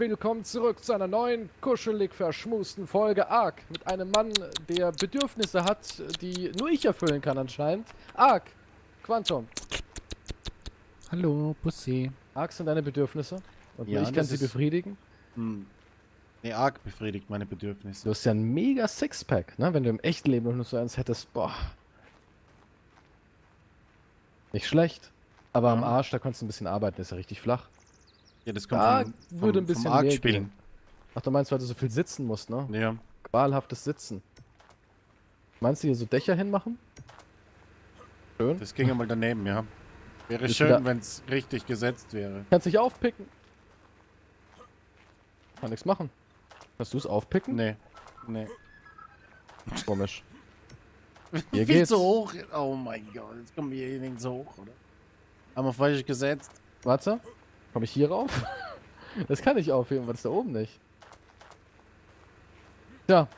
Willkommen zurück zu einer neuen, kuschelig verschmusten Folge ARK. Mit einem Mann, der Bedürfnisse hat, die nur ich erfüllen kann anscheinend. ARK, Quantum. Hallo, Pussy. ARK sind deine Bedürfnisse? Und ja, ich kann sie befriedigen? Nee, ARK befriedigt meine Bedürfnisse. Du hast ja ein mega Sixpack, ne? Wenn du im echten Leben nur so eins hättest, boah. Nicht schlecht. Aber am Arsch, da konntest du ein bisschen arbeiten, das ist ja richtig flach. Ja, das kommt da würde ein bisschen ARK spielen. Ach, du meinst, weil du so viel sitzen musst, ne? Ja. Qualhaftes Sitzen. Meinst du, hier so Dächer hinmachen? Schön. Das ging ja mal daneben, ja. Wäre schön, wenn es richtig gesetzt wäre. Kannst dich aufpicken. Kann nichts machen. Kannst du es aufpicken? Nee. Nee. Komisch. Hier geht's. Viel zu hoch. Oh mein Gott, jetzt kommen wir hier so hoch, oder? Haben wir falsch gesetzt. Warte. Komme ich hier rauf? Das kann ich aufheben, weil es da oben nicht. Tja.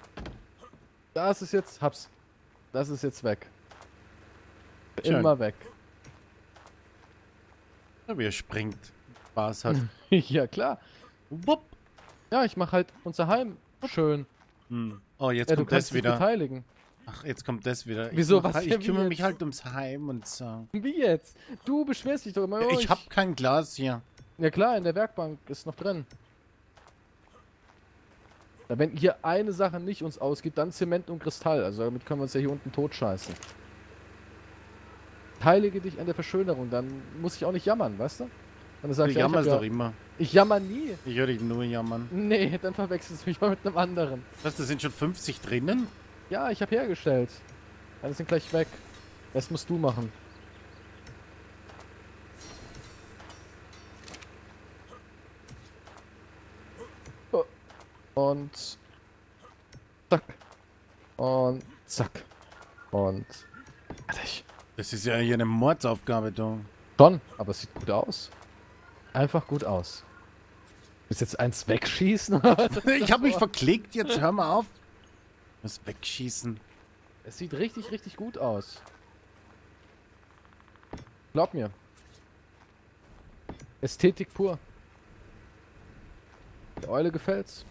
Das ist jetzt... Hab's. Das ist jetzt weg. Schön. Immer weg. Ja, wie er springt. Spaß hat. Ja, klar. Wupp. Ja, ich mach halt unser Heim schön. Hm. Oh, jetzt kommt du das wieder. Beteiligen. Ach, jetzt kommt das wieder. Wieso? Ich kümmere mich halt ums Heim und so. Wie jetzt? Du beschwerst dich doch immer. Ja, ich hab kein Glas hier. Ja klar, in der Werkbank ist noch drin. Da wenn hier eine Sache nicht uns ausgibt, dann Zement und Kristall. Also damit können wir uns ja hier unten totscheißen. Heilige dich an der Verschönerung, dann muss ich auch nicht jammern, weißt du? Dann sagst du jammerst doch immer. Ich jammer nie. Ich höre dich nur jammern. Nee, dann verwechselst du mich mal mit einem anderen. Was, da sind schon 50 drinnen? Ja, ich habe hergestellt. Alle sind gleich weg. Das musst du machen. Und zack. Und zack. Und fertig. Das ist ja hier eine Mordsaufgabe, du. Schon, aber es sieht gut aus. Einfach gut aus. Willst du jetzt eins wegschießen? Ich habe mich verklickt, jetzt hör mal auf. Ich muss wegschießen. Es sieht richtig, richtig gut aus. Glaub mir. Ästhetik pur. Der Eule gefällt's.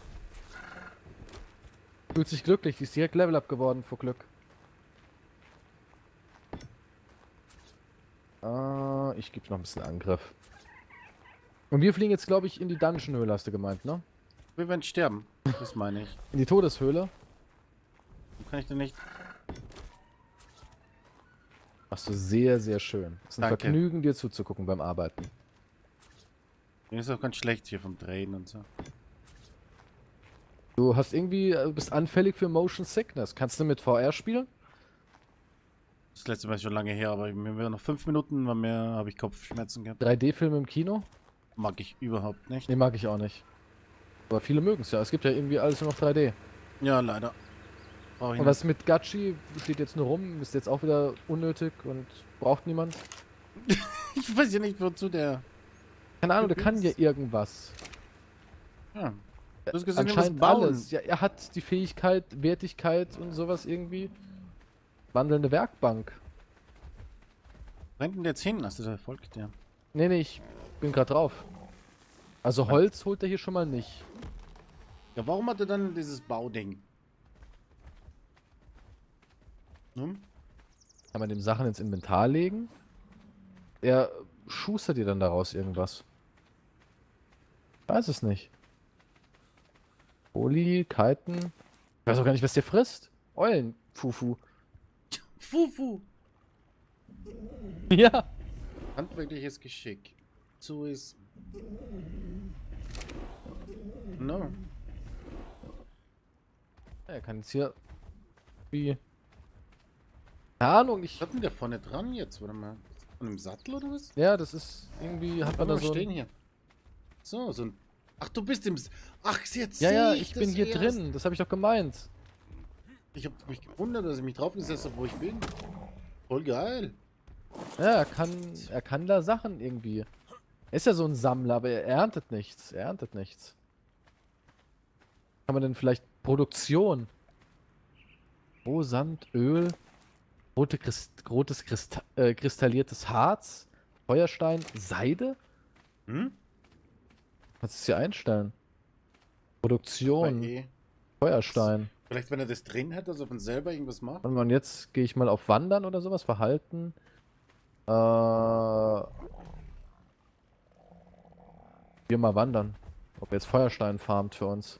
Fühlt sich glücklich, die ist direkt Level Up geworden vor Glück. Ah, ich gebe noch ein bisschen Angriff. Und wir fliegen jetzt, glaube ich, in die Dungeon-Höhle, hast du gemeint, ne? Wir werden sterben, das meine ich. In die Todeshöhle? Kann ich denn nicht? Machst du sehr, sehr schön. Es ist ein Vergnügen, dir zuzugucken beim Arbeiten. Mir ist auch ganz schlecht hier vom Drehen und so. Du hast irgendwie, bist anfällig für Motion Sickness. Kannst du mit VR spielen? Das letzte Mal ist schon lange her, aber mir noch 5 Minuten, weil mehr habe ich Kopfschmerzen gehabt. 3D-Filme im Kino? Mag ich überhaupt nicht. Nee, mag ich auch nicht. Aber viele mögen es ja. Es gibt ja irgendwie alles nur noch 3D. Ja, leider. Oh, und was mit Gachi steht jetzt nur rum, ist jetzt auch wieder unnötig und braucht niemand. Ich weiß ja nicht, wozu der... Keine Ahnung, der kann ja irgendwas. Ja. Du hast gesagt, anscheinend bauen. Alles. Ja, er hat die Fähigkeit, Wertigkeit und sowas irgendwie. Wandelnde Werkbank. Rennt denn jetzt hin? Hast du da folgt der? Nee, nee, ich bin gerade drauf. Also Holz holt er hier schon mal nicht. Ja, warum hat er dann dieses Bauding? Hm? Kann man dem Sachen ins Inventar legen? Er schustert dir dann daraus irgendwas. Weiß es nicht. Oli, Kiten. Ich weiß auch gar nicht, was der frisst. Eulen, Fufu. Fufu! Ja! Handwerkliches Geschick. So ist. No. Er kann jetzt hier. Wie. Keine Ahnung, ich... Was hat denn der vorne dran jetzt? Warte mal. Von einem Sattel oder was? Ja, das ist... Irgendwie hat man da so... Stehen hier. So, so ein... Ach, du bist im... Ach, jetzt ja, ich bin hier drin. Das habe ich doch gemeint. Ich habe mich gewundert, dass ich mich draufgesetzt habe, wo ich bin. Voll geil. Ja, er kann da Sachen irgendwie. Er ist ja so ein Sammler, aber er erntet nichts. Er erntet nichts. Kann man denn vielleicht... Produktion? Oh, Sand, Öl... Rotes kristalliertes Harz, Feuerstein, Seide? Hm? Kannst du es hier einstellen? Produktion. Feuerstein. Vielleicht, wenn er das drin hat, also von selber irgendwas macht. Und jetzt gehe ich mal auf Wandern oder sowas, Verhalten. Wir mal wandern. Ob er jetzt Feuerstein farmt für uns.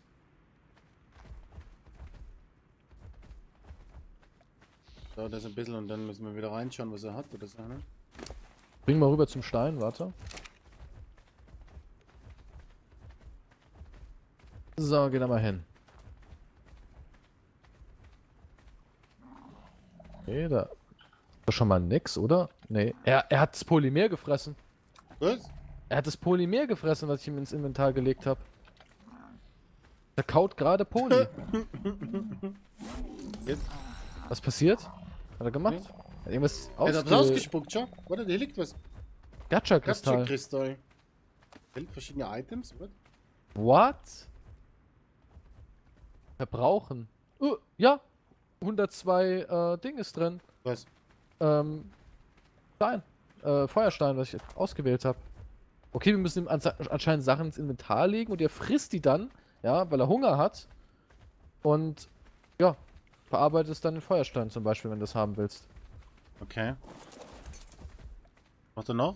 So, das ein bisschen und dann müssen wir wieder reinschauen, was er hat oder so, ne? Bring mal rüber zum Stein, warte. So, geh da mal hin. Okay, da ist schon mal nix, oder? Nee, er hat das Polymer gefressen. Was? Er hat das Polymer gefressen, was ich ihm ins Inventar gelegt habe. Er kaut gerade Poly. Jetzt. Was passiert? Hat er gemacht? Okay. Hat irgendwas rausgespuckt, schau. Warte, hier liegt was. Gacha-Kristall. Gacha-Kristall. Da liegt verschiedene Items, oder? What? Verbrauchen. Ja. 102 Ding ist drin. Was? Stein. Feuerstein, was ich ausgewählt habe. Okay, wir müssen ihm anscheinend Sachen ins Inventar legen und er frisst die dann, ja, weil er Hunger hat. Und ja, verarbeitet es dann in Feuerstein zum Beispiel, wenn du das haben willst. Okay. Warte noch.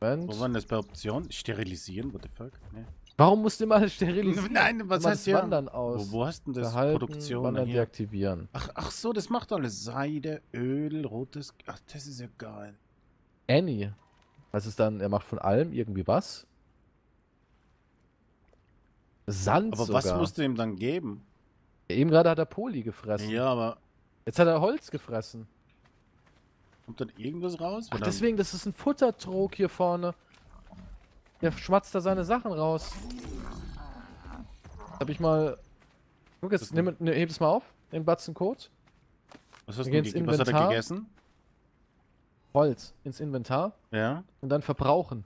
Und wo war denn das bei Option? Sterilisieren? What the fuck? Nee. Warum musst du immer sterilisieren? Nein, was heißt hier? Wandern aus. Wo hast denn das? Verhalten, Produktion? Wandern hier? Deaktivieren. Ach so, das macht alles. Seide, Öl, rotes. Ach, das ist ja geil. Annie. Was ist dann? Er macht von allem irgendwie was? Sand sogar. Aber was musst du ihm dann geben? Ja, eben gerade hat er Poly gefressen. Ja, aber... Jetzt hat er Holz gefressen. Kommt dann irgendwas raus? Ach, deswegen, das ist ein Futtertrog hier vorne. Der schmatzt da seine Sachen raus. Hab ich mal... Guck jetzt, heb es mal auf. Den Batzen Kot. Was hast du denn gegessen? Was hat er gegessen? Holz ins Inventar. Ja. Und dann verbrauchen.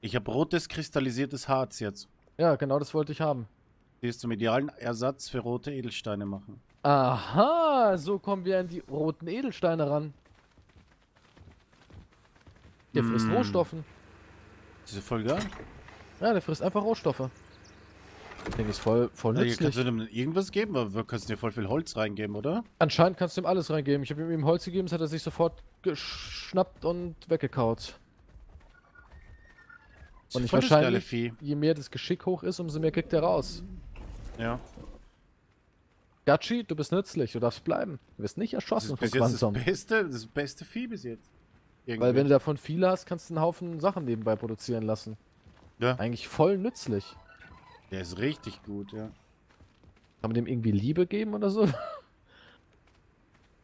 Ich habe rotes kristallisiertes Harz jetzt. Ja, genau das wollte ich haben. Die ist zum idealen Ersatz für rote Edelsteine machen. Aha, so kommen wir an die roten Edelsteine ran. Der frisst Rohstoffen. Das ist voll geil. Ja, der frisst einfach Rohstoffe. Das Ding ist voll nützlich. Kannst du dem irgendwas geben? Aber du kannst dir voll viel Holz reingeben, oder? Anscheinend kannst du ihm alles reingeben. Ich habe ihm Holz gegeben, das hat er sich sofort geschnappt und weggekaut. Und ich wahrscheinlich, je mehr das Geschick hoch ist, umso mehr kriegt er raus. Ja. Gachi, du bist nützlich, du darfst bleiben. Du wirst nicht erschossen von Quantum. Das beste Vieh bis jetzt. Irgendwie. Weil wenn du davon viel hast, kannst du einen Haufen Sachen nebenbei produzieren lassen. Ja. Eigentlich voll nützlich. Der ist richtig gut, ja. Kann man dem irgendwie Liebe geben oder so?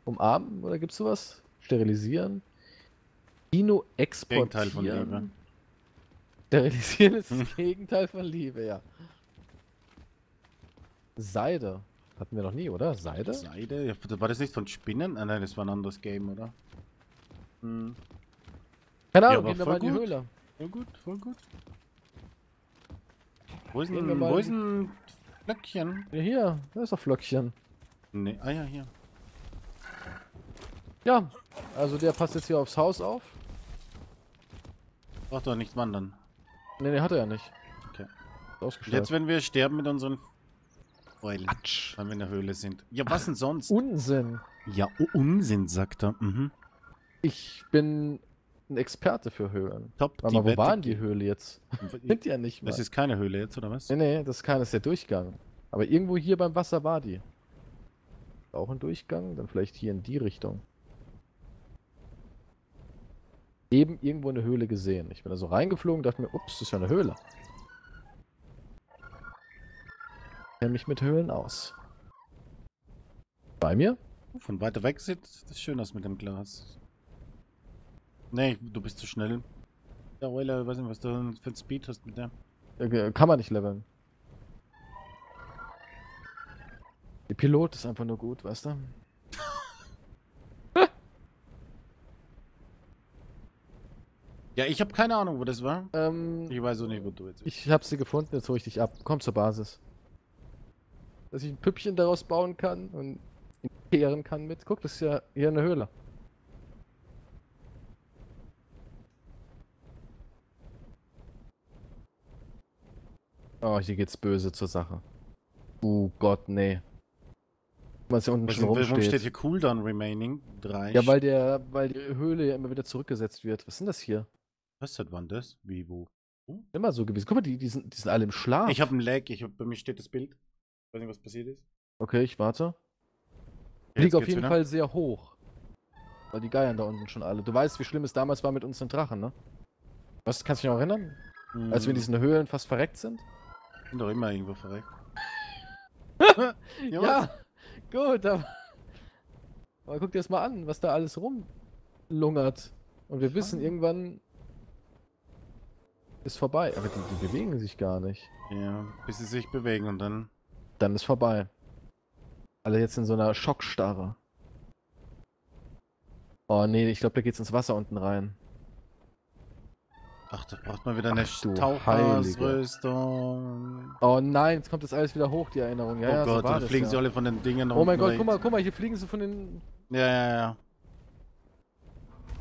Umarmen oder gibt's sowas? Sterilisieren? Kino exportieren? Gegenteil von Liebe. Sterilisieren ist das Gegenteil von Liebe, ja. Seide. Hatten wir noch nie, oder? Seide? Seide? War das nicht von Spinnen? Ah, nein, das war ein anderes Game, oder? Hm. Keine Ahnung, ja, gehen wir mal in die Höhle. Voll gut, voll gut. Wo ist ein Flöckchen? Ja, hier, da ist doch Flöckchen. Nee, ah ja, hier. Ja, also der passt jetzt hier aufs Haus auf. Braucht doch nicht wandern. Nee, nee, hat er ja nicht. Okay. Jetzt, wenn wir sterben mit unseren Pfeilen, wenn wir in der Höhle sind. Ja, was denn sonst? Unsinn. Ja, Unsinn, sagt er. Mhm. Ich bin ein Experte für Höhlen. Top, aber wo waren die Höhle jetzt? Sind die ja nicht mehr. Das ist keine Höhle jetzt, oder was? Nee, nee, das ist keine, das ist der Durchgang. Aber irgendwo hier beim Wasser war die. Auch ein Durchgang? Dann vielleicht hier in die Richtung. Eben irgendwo eine Höhle gesehen. Ich bin da so reingeflogen und dachte mir, ups, das ist ja eine Höhle. Ich kenne mich mit Höhlen aus. Bei mir? Von weiter weg sieht das schön aus mit dem Glas. Nee, du bist zu schnell. Ja, Wailer, ich weiß nicht, was du für ein Speed hast mit der. Ja, kann man nicht leveln. Der Pilot ist einfach nur gut, weißt du? Ja, ich habe keine Ahnung, wo das war. Ich weiß auch nicht, wo du jetzt bist. Ich habe sie gefunden, jetzt hole ich dich ab. Komm zur Basis. Dass ich ein Püppchen daraus bauen kann und ihn kehren kann mit. Guck, das ist ja hier eine Höhle. Oh, hier geht's böse zur Sache. Oh Gott, nee. Was hier unten schon rumsteht. Warum steht hier Cooldown Remaining 3? Ja, weil die Höhle ja immer wieder zurückgesetzt wird. Was sind das hier? Was ist das, wann das? Wie, wo? Oh. Immer so gewesen. Guck mal, die sind alle im Schlaf. Ich habe einen Lag. Bei mir steht das Bild. Ich weiß nicht, was passiert ist. Okay, ich warte. Ich liege auf jeden Fall sehr hoch. Weil die geiern da unten schon alle. Du weißt, wie schlimm es damals war mit uns den Drachen, ne? Was, kannst du dich noch erinnern? Mhm. Als wir in diesen Höhlen fast verreckt sind? Ich bin doch immer irgendwo verreckt. Ja, gut, aber guck dir das mal an, was da alles rumlungert. Und wir wissen, irgendwann ist vorbei. Aber die bewegen sich gar nicht. Ja, bis sie sich bewegen und dann... Dann ist vorbei. Alle jetzt in so einer Schockstarre. Oh nee, ich glaube, da geht's ins Wasser unten rein. Ach, da braucht man wieder eine Tauchersrüstung. Oh nein, jetzt kommt das alles wieder hoch, die Erinnerung. Ja, oh ja, Gott, so da fliegen sie alle von den Dingen rum. Oh mein Gott, guck mal, hier fliegen sie von den... Ja.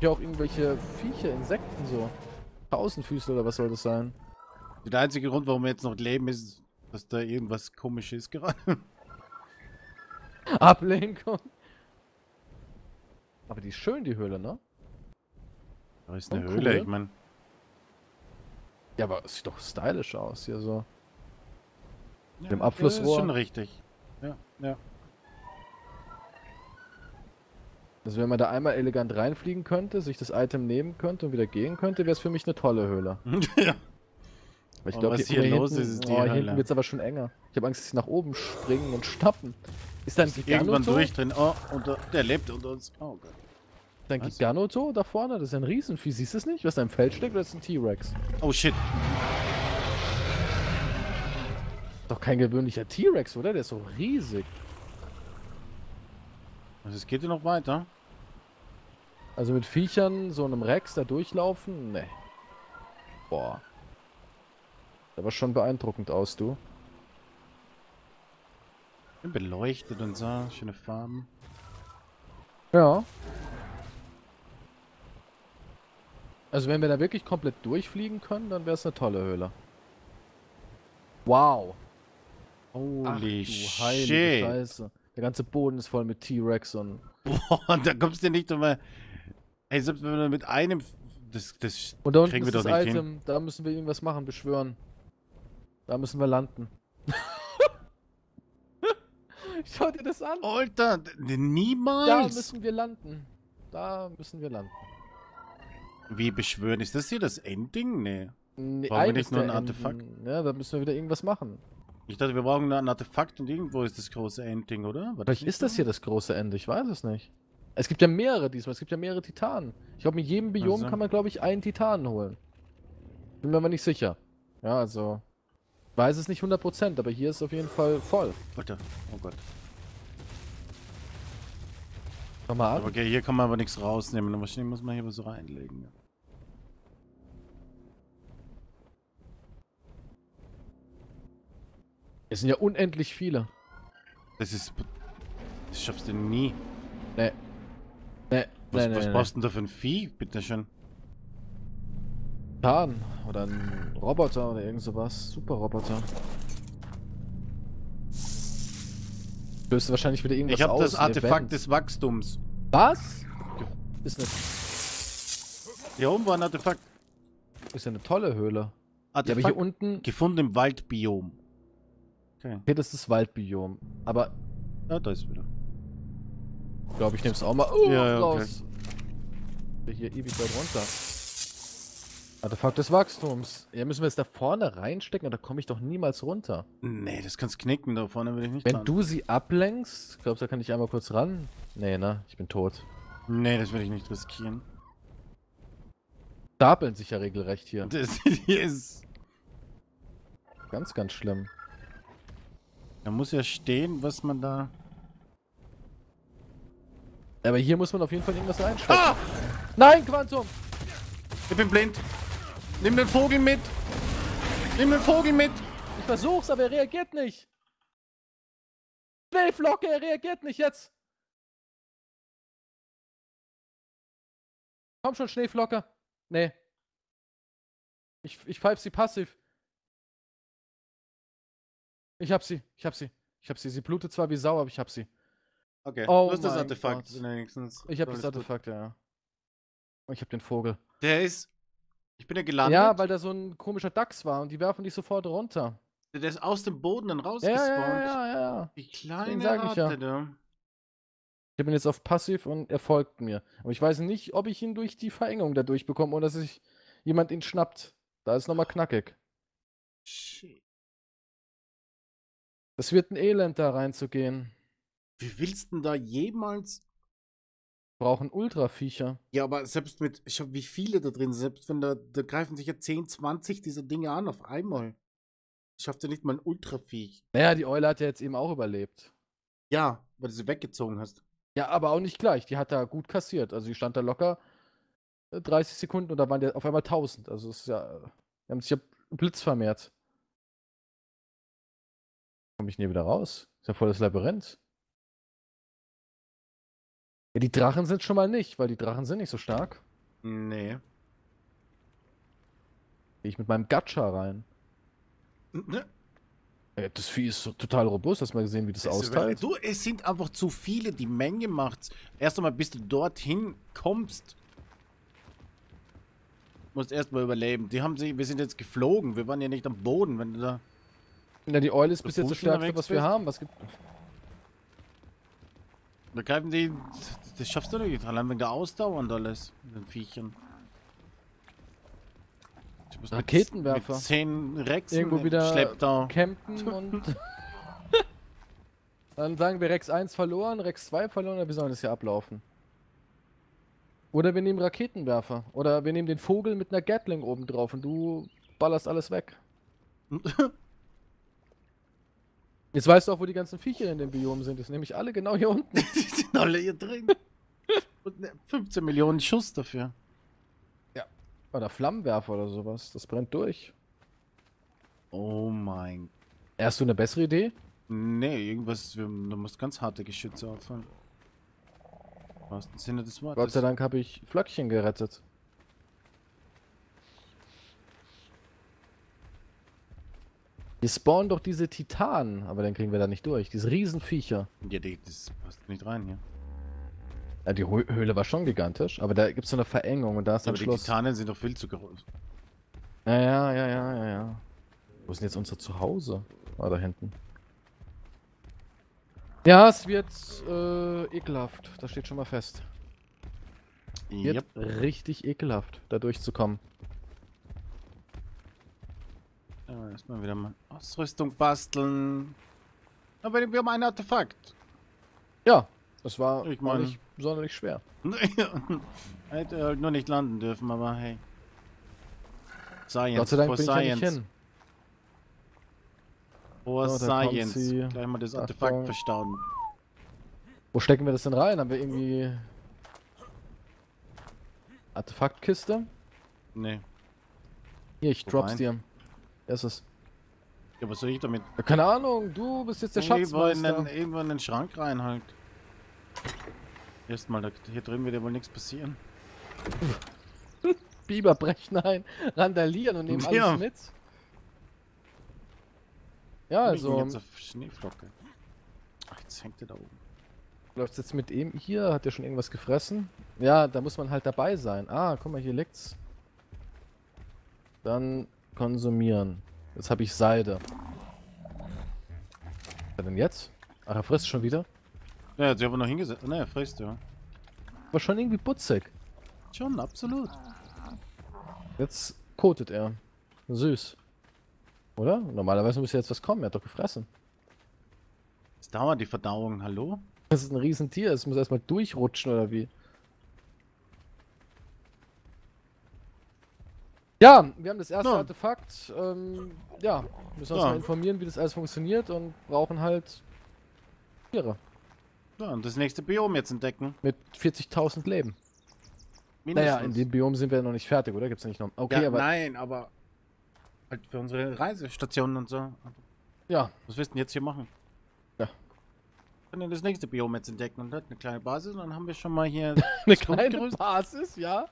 Hier auch irgendwelche Viecher, Insekten so. Tausendfüße oder was soll das sein? Der einzige Grund, warum wir jetzt noch leben, ist, dass da irgendwas Komisches ist gerade. Ablenkung. Aber die ist schön, die Höhle, ne? Da ist eine Höhle, cool. Ich meine... Ja, aber es sieht doch stylisch aus hier so. Ja, mit dem Abflussrohr. Das ist schon richtig. Ja. Also wenn man da einmal elegant reinfliegen könnte, sich das Item nehmen könnte und wieder gehen könnte, wäre es für mich eine tolle Höhle. Ja. Aber ich glaube, was hier los hinten, ist die Hölle. Hier hinten wird es aber schon enger. Ich habe Angst, dass sie nach oben springen und schnappen. Ist da ein Giganoto? Irgendwann durch. Oh, der lebt unter uns. Oh Gott. Dann geht Giganoto da vorne, das ist ein Riesenvieh, siehst du es nicht? Was da im Feld steckt, oder ist ein T-Rex? Oh shit. Doch kein gewöhnlicher T-Rex, oder? Der ist so riesig. Also es geht hier noch weiter. Also mit Viechern, so einem Rex da durchlaufen? Nee. Boah. Das war schon beeindruckend aus, du. Beleuchtet und so, schöne Farben. Ja. Also wenn wir da wirklich komplett durchfliegen können, dann wäre es eine tolle Höhle. Wow. Holy shit. Ach, du heilige Scheiße. Der ganze Boden ist voll mit T-Rex und... Boah, da kommst du nicht nochmal... Ey, selbst wenn wir mit einem... Das und da unten kriegen wir doch nicht hin. Da müssen wir irgendwas machen, beschwören. Da müssen wir landen. Schau dir das an. Alter, niemals. Da müssen wir landen. Wie beschwören? Ist das hier das Endding? Nee. Brauchen wir nicht nur ein Artefakt? Ja, da müssen wir wieder irgendwas machen. Ich dachte, wir brauchen nur ein Artefakt und irgendwo ist das große Endding, oder? Vielleicht ist das hier das große End, ich weiß es nicht. Es gibt ja mehrere diesmal, es gibt ja mehrere Titanen. Ich glaube, mit jedem Biom kann man, glaube ich, einen Titan holen. Bin mir aber nicht sicher. Ja, also... Ich weiß es nicht 100%, aber hier ist es auf jeden Fall voll. Alter, oh Gott. Schau mal ab. Okay, hier kann man aber nichts rausnehmen. Wahrscheinlich muss man hier was so reinlegen. Ja. Es sind ja unendlich viele. Das schaffst du nie. Nee. Was brauchst du denn da für ein Vieh? Bitte schön. Titan oder ein Roboter oder irgend sowas. Super Roboter. Löst wahrscheinlich wieder irgendwas aus. Ich hab das Artefakt des Wachstums. Was? Ist eine... Hier oben war ein Artefakt. Ist ja eine tolle Höhle. Artefakt hier unten... gefunden im Waldbiom. Okay. Hier, das ist das Waldbiom. Aber... Ja, da ist wieder. Ich glaube, ich nehm's auch mal... Oh, ja, okay. Hier ewig weit runter. Artefakt des Wachstums. Ja, müssen wir jetzt da vorne reinstecken, oder komme ich doch niemals runter. Nee, das kannst knicken, da vorne will ich nicht. Wenn du sie ablenkst, glaubst du, da kann ich einmal kurz ran? Nee, ne? Ich bin tot. Nee, das will ich nicht riskieren. Stapeln sich ja regelrecht hier. Das ist... Ganz, ganz schlimm. Da muss ja stehen, was man da... Aber hier muss man auf jeden Fall irgendwas reinstecken. Ah! Nein, Quantum! Ich bin blind. Nimm den Vogel mit. Ich versuch's, aber er reagiert nicht. Schneeflocke, er reagiert nicht jetzt. Komm schon, Schneeflocke. Nee. Ich pfeif sie passiv. Ich hab sie, ich hab sie. Ich hab sie. Sie blutet zwar wie Sau, aber ich hab sie. Okay, oh, du hast das Artefakt wenigstens. Ich hab das Artefakt, ja. Ich hab den Vogel. Der ist... Ich bin ja gelandet. Ja, weil da so ein komischer Dachs war und die werfen dich sofort runter. Der ist aus dem Boden dann rausgespawnt. Ja. Wie klein ist der? Ich bin jetzt auf passiv und er folgt mir. Aber ich weiß nicht, ob ich ihn durch die Verengung dadurch bekomme oder dass sich jemand ihn schnappt. Da ist nochmal knackig. Shit. Das wird ein Elend, da reinzugehen. Wie willst du denn da jemals... Wir brauchen Ultra-Viecher. Ja, aber selbst mit... Ich hab wie viele da drin, selbst wenn da greifen sich ja 10, 20 dieser Dinge an auf einmal. Ich schaffte nicht mal ein Ultra-Viech. Naja, die Eule hat ja jetzt eben auch überlebt. Ja, weil du sie weggezogen hast. Ja, aber auch nicht gleich. Die hat da gut kassiert. Also die stand da locker 30 Sekunden und da waren ja auf einmal 1000. Also es ist ja... Die haben sich ja Blitz vermehrt. Komme ich hier wieder raus? Ist ja voll das Labyrinth. Ja, die Drachen sind schon mal nicht, weil die Drachen sind nicht so stark. Nee. Gehe ich mit meinem Gatscha rein. Ne? Ja, das Vieh ist so total robust, hast mal gesehen, wie das austeilt. Du, es sind einfach zu viele, die Menge macht's. Erst einmal, bis du dorthin kommst. Musst erstmal überleben. Die haben sich, wir sind jetzt geflogen, wir waren ja nicht am Boden, wenn du da... Ja, die Eule ist bis jetzt das Stärkste, was wir haben. Was gibt... Da greifen die... Das schaffst du nicht. Allein wegen der Ausdauer und alles. Mit den Viechern. Raketenwerfer. Mit 10 Rex irgendwo wieder campen und... Dann sagen wir Rex 1 verloren, Rex 2 verloren, oder wie sollen das hier ablaufen? Oder wir nehmen Raketenwerfer. Oder wir nehmen den Vogel mit einer Gatling oben drauf und du ballerst alles weg. Jetzt weißt du auch, wo die ganzen Viecher in dem Biom sind. Das nehme ich alle genau hier unten. Die sind alle hier drin. Und 15 Millionen Schuss dafür. Ja. Oder Flammenwerfer oder sowas. Das brennt durch. Oh mein... Hast du eine bessere Idee? Nee, irgendwas... Du musst ganz harte Geschütze aufhören. Im wahrsten Sinne des Wortes. Gott sei Dank habe ich Flöckchen gerettet. Die spawnen doch diese Titanen, aber dann kriegen wir da nicht durch. Diese Riesenviecher. Ja, das passt nicht rein hier. Ja, die Höhle war schon gigantisch, aber da gibt es so eine Verengung und da ist dann Schluss. Aber die Titanen sind doch viel zu groß. Ja. Wo ist denn jetzt unser Zuhause? Ah, da hinten. Ja, es wird ekelhaft. Das steht schon mal fest. Wird richtig ekelhaft, da durchzukommen. Erstmal wieder mal Ausrüstung basteln. Aber wir haben ein Artefakt. Ja, das war nicht sonderlich schwer. Hätte halt nur nicht landen dürfen, aber hey. Science, Gott sei Dank for bin Science. Ich ja nicht hin. For so, Science. Gleich mal das Artefakt verstauen. Wo stecken wir das denn rein? Haben wir irgendwie... Artefaktkiste? Nee. Hier, ich drop's dir. Das ist. Ja, was soll ich damit? Ja, keine Ahnung, du bist jetzt der Schatzmeister. Irgendwo in den Schrank rein halt. Erstmal, hier drüben wird ja wohl nichts passieren. Biber brechen ein, randalieren und nehmen alles mit. Ja, also. Ich bin jetzt auf Schneeflocke. Ach, jetzt hängt der da oben. Läuft's jetzt mit ihm hier? Hat der schon irgendwas gefressen? Ja, da muss man halt dabei sein. Ah, guck mal, hier liegt's. Dann. Konsumieren. Jetzt habe ich Seide. Was denn jetzt? Ach, er frisst schon wieder? Ja, sie haben noch hingesetzt. Ne, er frisst, ja. War schon irgendwie putzig. Schon, absolut. Jetzt kotet er. Süß. Oder? Normalerweise müsste jetzt was kommen. Er hat doch gefressen. Es dauert die Verdauung, hallo? Das ist ein Riesentier. Es muss erstmal durchrutschen, oder wie? Ja, wir haben das erste Artefakt. Ja, müssen uns mal informieren, wie das alles funktioniert und brauchen halt Tiere. Ja, und das nächste Biom jetzt entdecken. Mit 40.000 Leben. Mindestens. Naja, in dem Biom sind wir ja noch nicht fertig, oder? Gibt's nicht noch? Okay, ja, aber... Nein, aber... Halt für unsere Reisestationen und so. Ja. Was willst du denn jetzt hier machen? Ja. Können wir das nächste Biom jetzt entdecken und hat eine kleine Basis und dann haben wir schon mal hier eine kleine Basis, ja.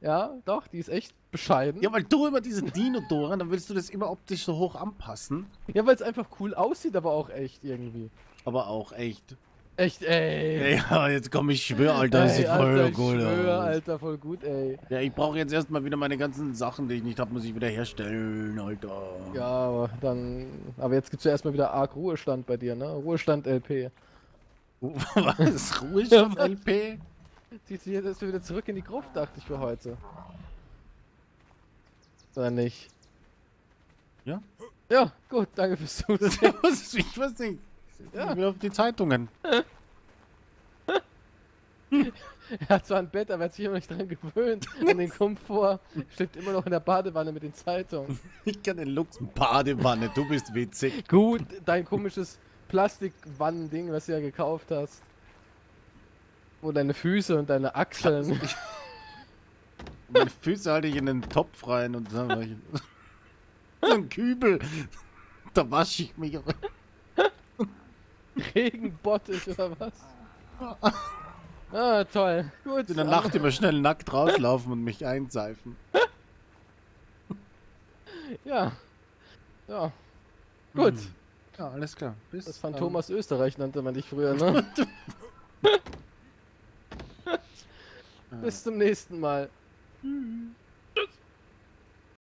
Ja, doch, die ist echt bescheiden. Ja, weil du immer diesen Dino-Doran, dann willst du das immer optisch so hoch anpassen. Ja, weil es einfach cool aussieht, aber auch echt irgendwie. Aber auch echt. Echt, ey. Ja, jetzt komm, ich schwör, Alter, das sieht voll gut aus. Ich schwör, Alter, voll gut, ey. Ja, ich brauche jetzt erstmal wieder meine ganzen Sachen, die ich nicht habe, muss ich wieder herstellen, Alter. Ja, aber dann... Aber jetzt gibt's ja erstmal wieder arg Ruhestand bei dir, ne? Ruhestand LP. Was? Ruhestand LP? Siehst du hier, dass wir wieder zurück in die Gruft, dachte ich, für heute. Oder nicht? Ja? Ja, gut, danke fürs Zusehen. Ich weiß nicht. Ja. Wieder auf die Zeitungen. Er hat zwar ein Bett, aber er hat sich immer nicht dran gewöhnt. An den Komfort. Schläft immer noch in der Badewanne mit den Zeitungen. Ich kann den Lux Badewanne, du bist witzig. Gut, dein komisches Plastikwannending, was du ja gekauft hast. Wo deine Füße und deine Achseln. Meine Füße halte ich in den Topf rein und so ein Kübel. Da wasche ich mich. Regenbottich oder was? Ah, toll. Gut. In der Nacht immer schnell nackt rauslaufen und mich einseifen. Ja. Ja. Gut. Ja, alles klar. Bis das Phantom aus Österreich nannte man dich früher, ne? Bis zum nächsten Mal.